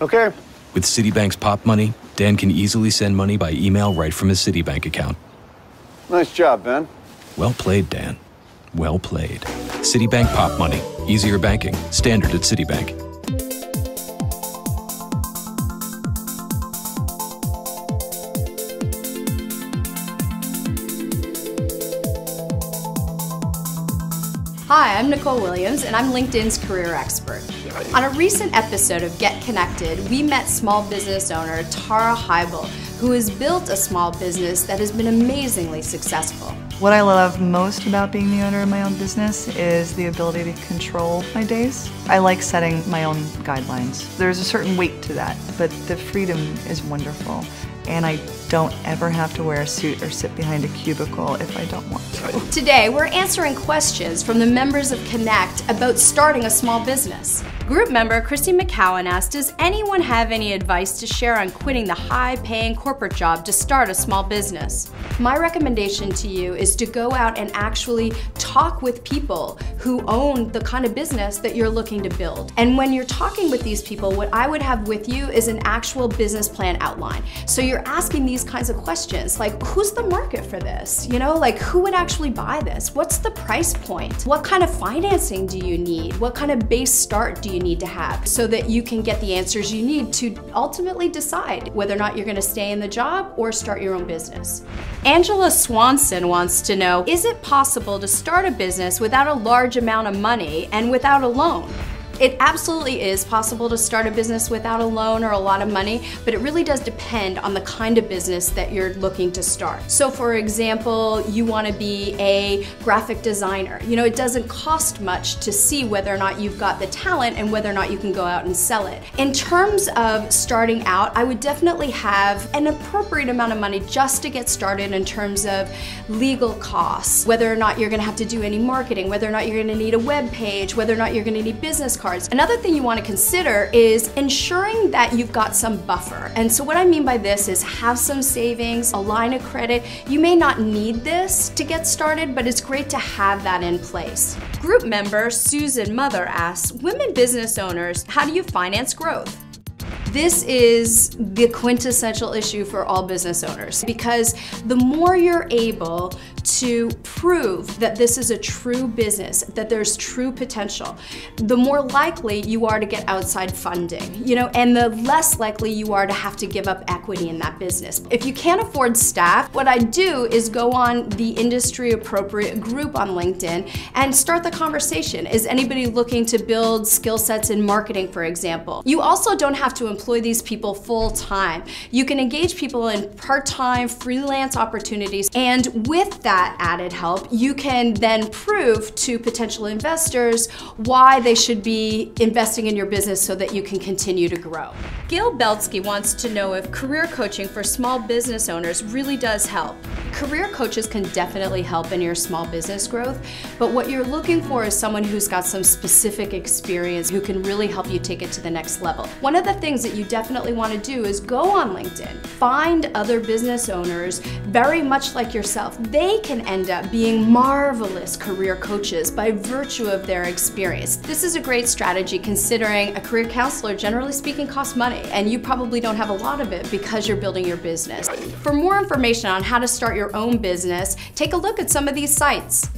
Okay. With Citibank's PopMoney, Dan can easily send money by email right from his Citibank account. Nice job, Ben. Well played, Dan. Well played. Citibank PopMoney. Easier banking. Standard at Citibank. Hi, I'm Nicole Williams, and I'm LinkedIn's career expert. On a recent episode of Get Connected, we met small business owner Tara Heibel, who has built a small business that has been amazingly successful. What I love most about being the owner of my own business is the ability to control my days. I like setting my own guidelines. There's a certain weight to that, but the freedom is wonderful. And I don't ever have to wear a suit or sit behind a cubicle if I don't want to. Today, we're answering questions from the members of Connect about starting a small business. Group member Christy McCowan asked, does anyone have any advice to share on quitting the high-paying corporate job to start a small business? My recommendation to you is to go out and actually talk with people who own the kind of business that you're looking to build. And when you're talking with these people, what I would have with you is an actual business plan outline. So you're asking these kinds of questions, like who's the market for this? You know, like who would actually buy this? What's the price point? What kind of financing do you need? What kind of base start do you need to have? So that you can get the answers you need to ultimately decide whether or not you're going to stay in the job or start your own business. Angela Swanson wants to know, is it possible to start a business without a large amount of money and without a loan? It absolutely is possible to start a business without a loan or a lot of money, but it really does depend on the kind of business that you're looking to start. So for example, you want to be a graphic designer. You know, it doesn't cost much to see whether or not you've got the talent and whether or not you can go out and sell it. In terms of starting out, I would definitely have an appropriate amount of money just to get started in terms of legal costs, whether or not you're going to have to do any marketing, whether or not you're going to need a web page, whether or not you're going to need business cards. Another thing you want to consider is ensuring that you've got some buffer. And so what I mean by this is have some savings, a line of credit. You may not need this to get started, but it's great to have that in place. Group member Susan Mother asks, women business owners, how do you finance growth? This is the quintessential issue for all business owners, because the more you're able to prove that this is a true business, that there's true potential, the more likely you are to get outside funding, you know, and the less likely you are to have to give up equity in that business. If you can't afford staff, what I do is go on the industry appropriate group on LinkedIn and start the conversation. Is anybody looking to build skill sets in marketing, for example? You also don't have to employ these people full-time. You can engage people in part-time freelance opportunities, and with that added help, you can then prove to potential investors why they should be investing in your business so that you can continue to grow. Gail Beltski wants to know if career coaching for small business owners really does help. Career coaches can definitely help in your small business growth, but what you're looking for is someone who's got some specific experience who can really help you take it to the next level. One of the things that you definitely want to do is go on LinkedIn, find other business owners very much like yourself. They can end up being marvelous career coaches by virtue of their experience. This is a great strategy, considering a career counselor, generally speaking, costs money, and you probably don't have a lot of it because you're building your business. For more information on how to start your own business, take a look at some of these sites.